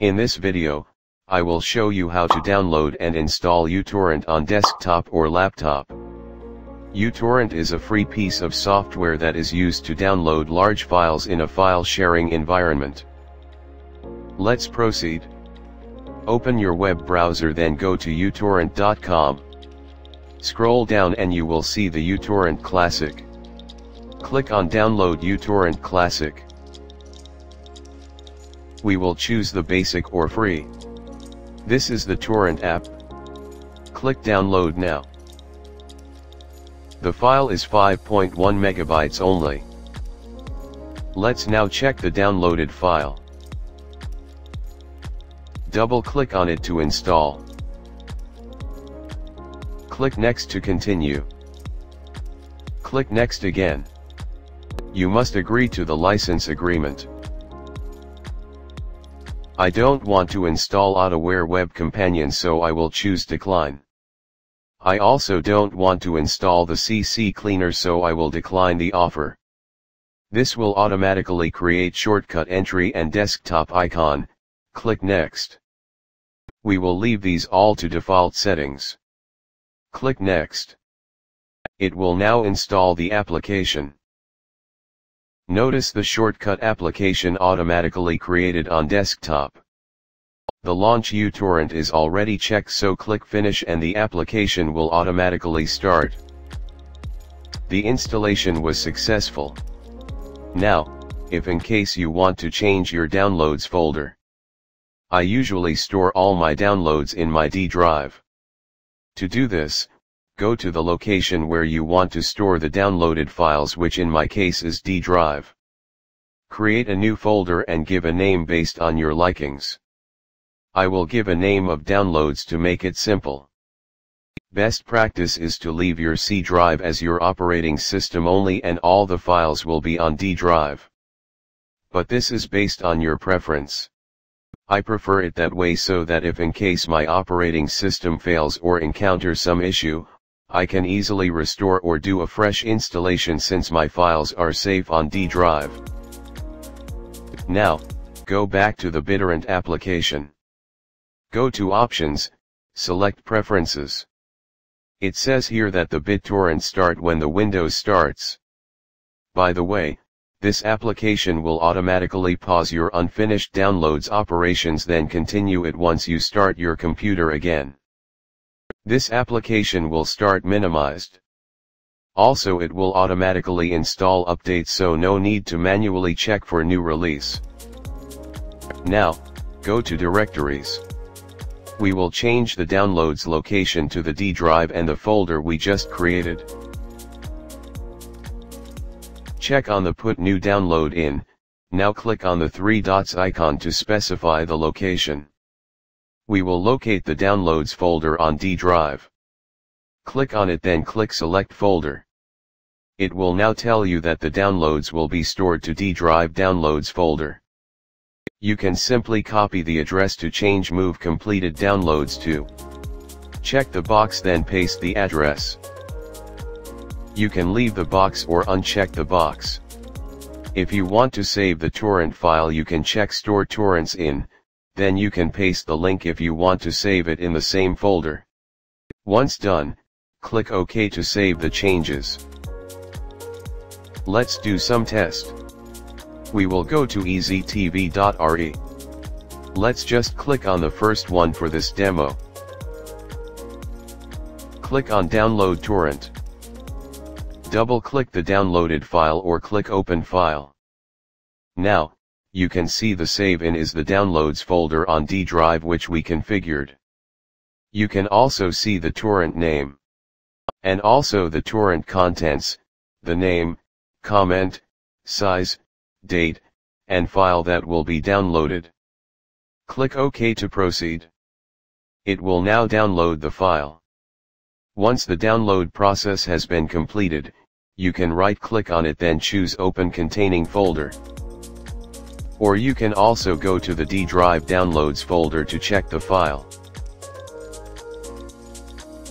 In this video, I will show you how to download and install uTorrent on desktop or laptop. uTorrent is a free piece of software that is used to download large files in a file sharing environment. Let's proceed. Open your web browser, then go to uTorrent.com. Scroll down and you will see the uTorrent Classic. Click on Download uTorrent Classic. We will choose the basic or free. This is the torrent app. Click download now. The file is 5.1 megabytes only. Let's now check the downloaded file. Double click on it to install. Click next to continue. Click next again. You must agree to the license agreement. I don't want to install AutoWare Web Companion, so I will choose decline. I also don't want to install the CC Cleaner, so I will decline the offer. This will automatically create shortcut entry and desktop icon. Click next. We will leave these all to default settings. Click next. It will now install the application. Notice the shortcut application automatically created on desktop. The launch uTorrent is already checked, so click finish and the application will automatically start. The installation was successful. Now, if in case you want to change your downloads folder. I usually store all my downloads in my D drive. To do this, go to the location where you want to store the downloaded files, which in my case is D drive. Create a new folder and give a name based on your likings. I will give a name of downloads to make it simple. Best practice is to leave your C drive as your operating system only, and all the files will be on D drive. But this is based on your preference. I prefer it that way so that if in case my operating system fails or encounters some issue, I can easily restore or do a fresh installation since my files are safe on D drive. Now, go back to the BitTorrent application. Go to Options, select Preferences. It says here that the BitTorrent start when the Windows starts. By the way, this application will automatically pause your unfinished downloads operations, then continue it once you start your computer again. This application will start minimized. Also, it will automatically install updates, so no need to manually check for new release. Now, go to Directories. We will change the downloads location to the D drive and the folder we just created. Check on the Put New Download In. Now click on the three dots icon to specify the location. We will locate the downloads folder on D drive. Click on it, then click Select Folder. It will now tell you that the downloads will be stored to D drive downloads folder. You can simply copy the address to change Move Completed Downloads to. Check the box, then paste the address. You can leave the box or uncheck the box. If you want to save the torrent file, you can check Store Torrents In. Then you can paste the link if you want to save it in the same folder. Once done, click OK to save the changes. Let's do some test. We will go to eztv.re. Let's just click on the first one for this demo. Click on Download Torrent. Double-click the downloaded file or click Open File. Now, you can see the save in is the downloads folder on D drive which we configured. You can also see the torrent name. And also the torrent contents, the name, comment, size, date, and file that will be downloaded. Click OK to proceed. It will now download the file. Once the download process has been completed, you can right-click on it, then choose Open Containing Folder. Or you can also go to the D drive downloads folder to check the file.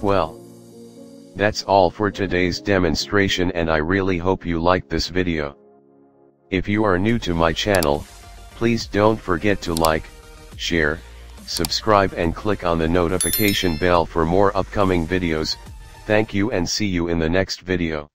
Well, that's all for today's demonstration, and I really hope you liked this video. If you are new to my channel, please don't forget to like, share, subscribe and click on the notification bell for more upcoming videos. Thank you and see you in the next video.